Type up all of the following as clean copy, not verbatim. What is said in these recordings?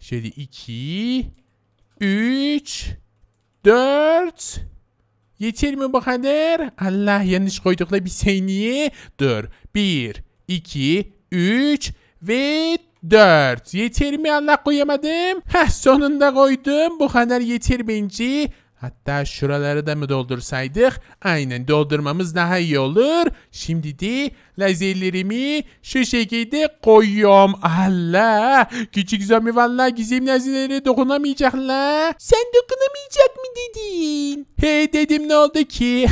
Şöyle 2, 3, 4. Yeter mi bu kadar? Allah, yanlış koyduk da bir saniye. Dur. 1, 2, 3 ve 4. Yeter mi? Allah, koyamadım. Heh, sonunda koydum. Bu kadar yeter bence. Hatta şuraları da mı doldursaydık? Aynen, doldurmamız daha iyi olur. Şimdi de lazerlerimi şu şekilde koyuyorum. Allah! Küçük zombi vallahi gizemli hazinelere dokunamayacaklar. Sen dokunamayacak mı dedin? He dedim, ne oldu ki?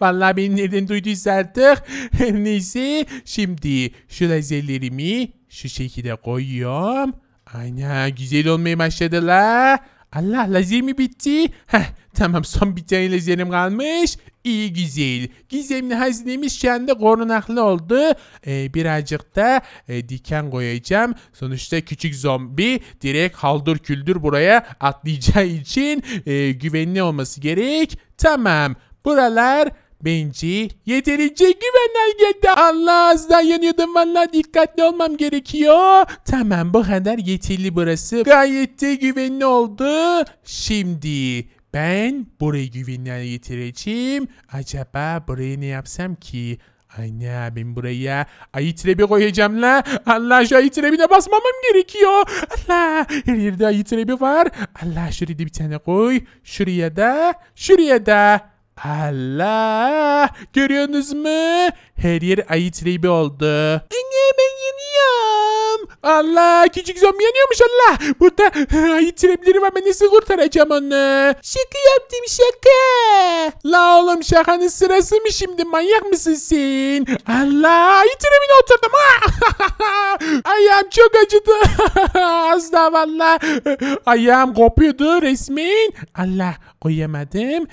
Vallahi beni nereden duyduysa artık. Neyse, şimdi şu lazerlerimi şu şekilde koyuyorum. Aynen, güzel olmaya başladı la. Allah mi bitti? Heh, tamam, son bir tane lazerim kalmış. İyi güzel. Gizemli hazinemiz şu anda korunaklı oldu. Birazcık da diken koyacağım. Sonuçta küçük zombi direkt haldır küldür buraya atlayacağı için güvenli olması gerek. Tamam. Buralar bence yeterince güvenler geldi. Allah, az daha yanıyordum. Vallahi dikkatli olmam gerekiyor. Tamam, bu kadar yeterli burası. Gayet de güvenli oldu. Şimdi ben burayı güvenli hale getireceğim. Acaba buraya ne yapsam ki? Ana, ben buraya ayı trebi koyacağım la. Allah, şu ayı trebine basmamam gerekiyor. Allah, her yerde ayı trebi var. Allah, şuraya da bir tane koy. Şuraya da, şuraya da. Allah, görüyorsunuz mu? Her yer ayı trebi oldu. Anne, ben yanıyorum. Allah, küçük zombi yanıyormuş Allah. Burada ayı trepleri var, ben nasıl kurtaracağım onu? Şaka yaptım, şaka. La oğlum, şakanın sırası mı şimdi? Manyak mısın sen? Allah, ayı trepine oturdum. Ayağım çok acıdı. Az daha valla. Ayağım kopuyordu resmen. Allah, koyamadım.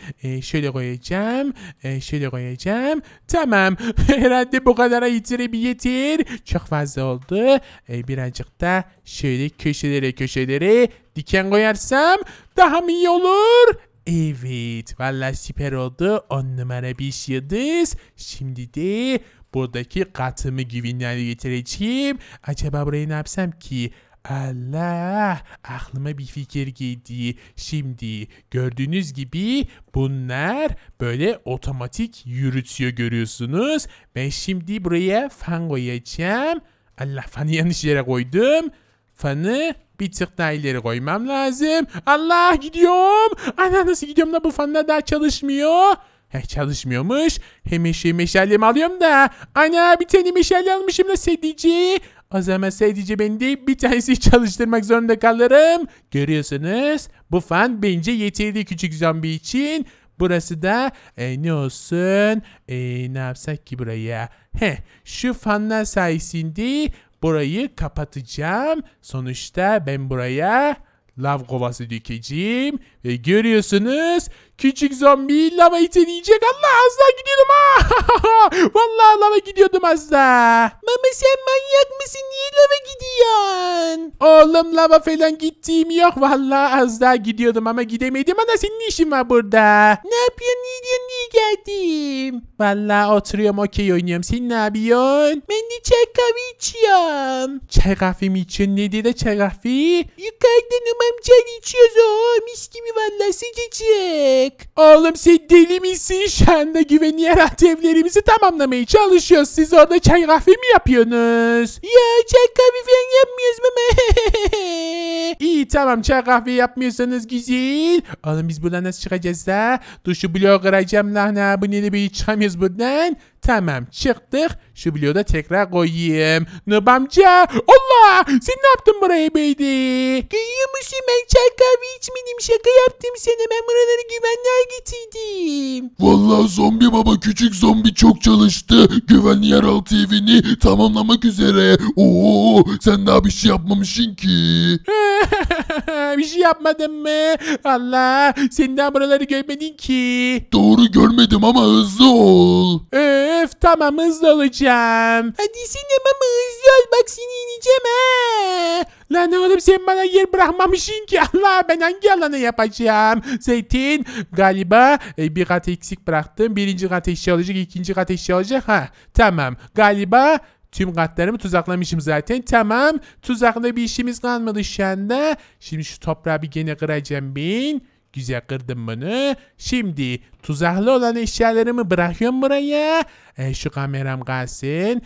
Şöyle koyacağım. Şöyle koyacağım. Tamam. Herhalde bu kadar ayı trebi yeter. Çok fazla oldu. Birazcık da şöyle köşelere köşelere diken koyarsam daha mı iyi olur? Evet. Vallahi süper oldu. 10 numara 5 yıldız. Şimdi de buradaki katımı güvenliğe getireceğim. Acaba burayı ne yapsam ki? Allah, aklıma bir fikir geldi. Şimdi gördüğünüz gibi bunlar böyle otomatik yürütüyor, görüyorsunuz. Ben şimdi buraya fan koyacağım. Allah, fanı yanlış yere koydum. Fanı bir tık daha ileri koymam lazım. Allah, gidiyorum. Ana, nasıl gidiyorum da bu fanlar daha çalışmıyor. Heh, çalışmıyormuş. Hemen şu meşalemi alıyorum da. Ana, bir tane meşale almışım da sedici. O zaman sadece ben de bir tanesi çalıştırmak zorunda kalırım. Görüyorsunuz, bu fan bence yeterli küçük zombi için. Burası da ne olsun? Ne yapsak ki buraya? Heh, şu fanlar sayesinde burayı kapatacağım. Sonuçta ben buraya lav kovası dökeceğim. Ve görüyorsunuz, küçük zombi lava iteleyecek. Allah, az daha gidiyordum ha. Vallahi lava gidiyordum az daha. Mama, sen manyak mısın? Niye lava gidiyorsun? Oğlum, lava falan gittiğim yok. Vallahi az daha gidiyordum ama gidemedim. Ana, senin işin var burada. Ne yapıyorsun? Ne diyorsun? Niye geldim? Vallahi oturuyorum, okey oynuyorum. Sen ne yapıyorsun? Ben de çay kahve içiyorum. Çay kahve mi içiyorsun? Nedir de çay kahve? Yukarıda numam çay içiyoruz. O mis gibi vallahi, sıcacık. Oğlum, sen deli misin? Şu anda güvenli yeraltı evlerimizi tamamlamaya çalışıyoruz. Siz orada çay kahve mi yapıyorsunuz? Ya, çay kahve falan yapmıyoruz mama. İyi, tamam, çay kahve yapmıyorsanız güzel. Oğlum, biz buradan nasıl çıkacağız da? Dur, şu bloğu kıracağım lan ha. Bu neyle böyle çıkamıyoruz buradan? Tamam, çıktık. Şu bloğu da tekrar koyayım. Nub amca. Allah, sen ne yaptın buraya böyle? Kıyıyormuşum, ben çay kahve içmedim. Şaka yaptım sana. Ben buraları güvenliğe getirdim. Vallahi zombi baba, küçük zombi çok çalıştı. Güvenli yeraltı evini tamamlamak üzere. Oo, sen daha bir şey yapmamışsın ki. Bir şey yapmadın mı? Allah, sen daha buraları görmedin ki. Doğru, görmedim ama hızlı ol. Öf, tamam, hızlı olacağım. Hadi sen ama hızlı ol, bak seni yeneceğim ha. Lan oğlum, sen bana yer bırakmamışsın ki. Allah, ben hangi alanı yapacağım? Zeytin galiba bir kat eksik bıraktım. Birinci kat eşya olacak, ikinci kat eşya olacak. Ha, tamam, galiba tüm katlarımı tuzaklamışım zaten. Tamam, tuzakla bir işimiz kalmadı şu anda. Şimdi şu toprağı bir gene kıracağım ben. Güzel, kırdım bunu. Şimdi tuzaklı olan eşyalarımı bırakıyorum buraya. Şu kameram kalsın.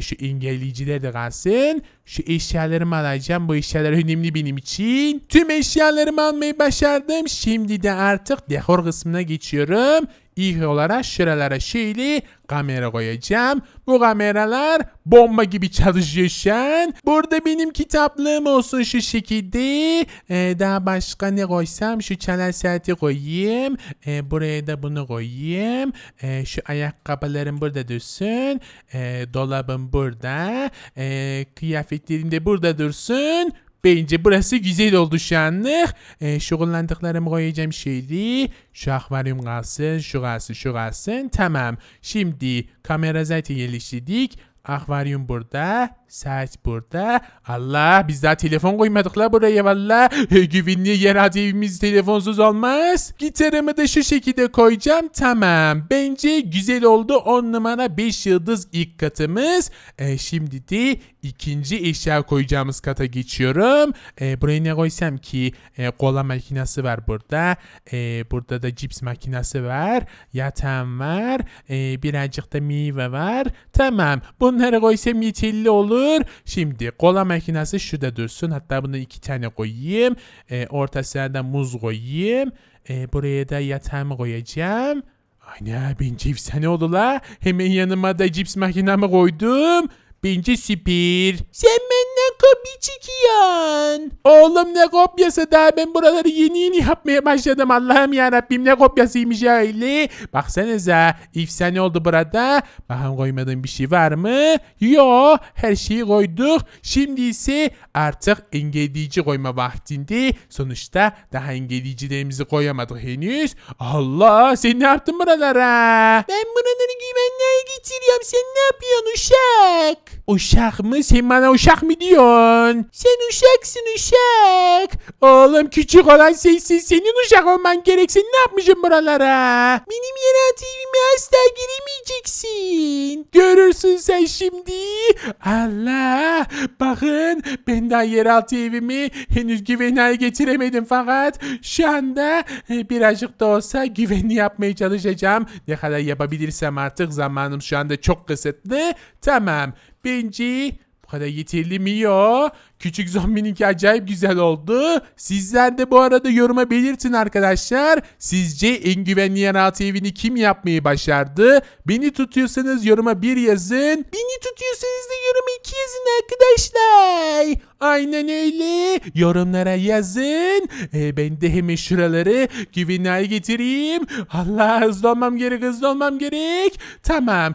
Şu engelleyiciler de kalsın. Şu eşyalarımı alacağım. Bu eşyalar önemli benim için. Tüm eşyalarımı almayı başardım. Şimdi de artık dekor kısmına geçiyorum. İlk olarak şuralara şöyle kamera koyacağım. Bu kameralar bomba gibi çalışıyor şu an. Burada benim kitaplığım olsun şu şekilde. Daha başka ne koysam? Şu çalar saati koyayım. Buraya da bunu koyayım. Şu ayakkabılarım burada dursun. Dolabım burada. Kıyafetlerim de burada dursun. Bence burası güzel oldu şanlar. Şoğullandıklarımı koyacağım şeydi. Şu akvaryum kalsın, şu kalsın. Tamam. Şimdi kamera zaten geliştirdik. Akvaryum burada, saat burada. Allah, biz daha telefon koymadık la buraya valla. Güvenli yeraltı evimiz telefonsuz olmaz. Gitarımı da şu şekilde koyacağım. Tamam, bence güzel oldu. 10 numara 5 yıldız ilk katımız. Şimdi de ikinci eşya koyacağımız kata geçiyorum. Buraya ne koysam ki? Kola makinesi var burada. Burada da cips makinesi var. Yatağım var. Birazcık da meyve var. Tamam, bunları koysam yeterli olur. Şimdi kola makinesi şurada dursun. Hatta bunu 2 tane koyayım. Ortasına da muz koyayım. Buraya da yatağımı koyacağım. Aynen, bence efsane oldu la. Hemen yanıma da cips makinamı koydum. Bence süper. Sen benden kopya çekiyorsun. Oğlum ne kopyası, daha ben buraları yeni yeni yapmaya başladım. Allah'ım yarabbim, ne kopyasıymış öyle. Baksanıza, efsane oldu burada. Bakın koymadığım bir şey var mı? Yok, her şeyi koyduk. Şimdi ise artık engelleyici koyma vaktinde. Sonuçta daha engelleyicilerimizi koyamadık henüz. Allah, sen ne yaptın buralara? Ben buraları güvenliğe getiriyorum. Sen ne yapıyorsun uşak? Uşak mı? Sen bana uşak mı diyorsun? Sen uşaksın uşak. Oğlum küçük olan sensin. Senin uşak olman gerek. Sen ne yapmışsın buralara? Benim yeraltı evime asla giremeyeceksin. Görürsün sen şimdi. Allah. Bakın ben daha yeraltı evimi henüz güvenliğe getiremedim. Fakat şu anda birazcık da olsa güvenli yapmaya çalışacağım. Ne kadar yapabilirsem artık, zamanım şu anda çok kısıtlı. Tamam. Bence bu kadar yeterli mi ya? Küçük zombininki acayip güzel oldu. Sizler de bu arada yoruma belirtin arkadaşlar. Sizce en güvenli yeraltı evini kim yapmayı başardı? Beni tutuyorsanız yoruma 1 yazın. Beni tutuyorsanız da yoruma 2 yazın arkadaşlar. Aynen öyle. Yorumlara yazın. Ben de hemen şuraları güvenliğe getireyim. Allah, hızlı olmam gerek, hızlı olmam gerek. Tamam.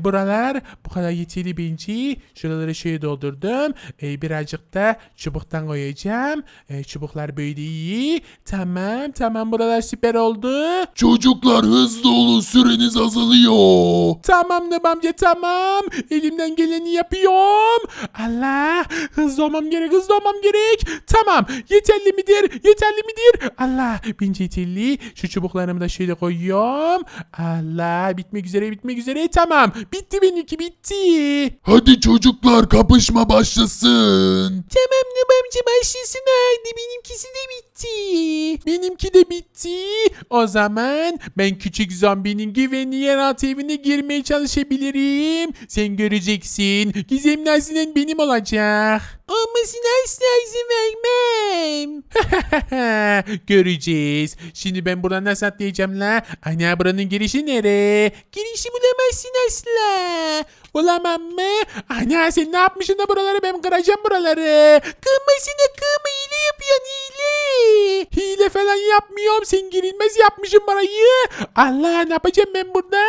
Buralar bu kadar yeterli bence. Şuraları şöyle doldurdum. Birazcık da çubuktan koyacağım. Çubuklar böyle iyi. Tamam tamam, buralar süper oldu. Çocuklar hızlı olun, süreniz azalıyor. Tamam ne amca tamam. Elimden geleni yapıyorum. Allah, hızlı olmam gerek, hızlı olmam gerek. Tamam, yeterli midir, yeterli midir? Allah, bence yeterli. Şu çubuklarımı da şöyle koyuyorum. Allah, bitmek üzere, bitmek üzere. Tamam, bitti benimki, bitti. Hadi çocuklar, kapışma başlasın. Tamam babamcı, başlasın hadi. Benimkisi de bitti. Benimki de bitti. O zaman ben küçük zombinin güvenli yeraltı evine girmeye çalışabilirim. Sen göreceksin. Gizemli hazinen benim olacak. Olmasına asla izin vermem. Göreceğiz. Şimdi ben buradan nasıl atlayacağım la? Ana, buranın girişi nereye? Girişi bulamazsın asla. Bulamam mı? Ana, sen ne yapmışsın da buraları ben kıracağım buraları. Kırmasına kırma, hile yapıyorsun hile. Hile falan yapmıyorum. Sen girilmez yapmışsın burayı. Allah, ne yapacağım ben burada?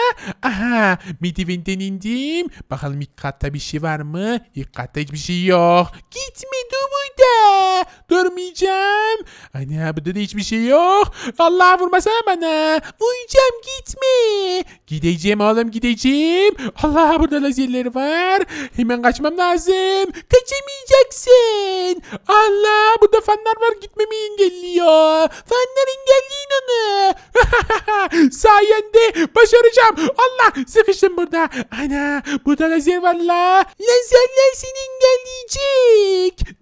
Aha, midivenden indim. Bakalım ilk katta bir şey var mı? İlk katta hiçbir şey yok. Gitme, dur burada. Durmayacağım. Ana, burada da hiçbir şey yok. Allah, vurmasana bana. Vuracağım, gitme. Gideceğim oğlum, gideceğim. Allah, burada lazerleri var. Hemen kaçmam lazım. Kaçamayacaksın. Allah, burada fanlar var, gitmemi engelliyor. Fanlar engelleyin onu. Sayende başaracağım. Allah, sıkıştım burada. Ana, burada lazer var la. Lazerler seni engelleyecek.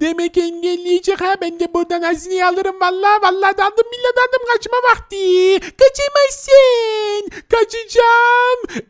Demek engelleyecek ha, ben de buradan hazineyi alırım valla. Valla daldım, billahi daldım, kaçma vakti. Kaçamazsın. Kaçacağım.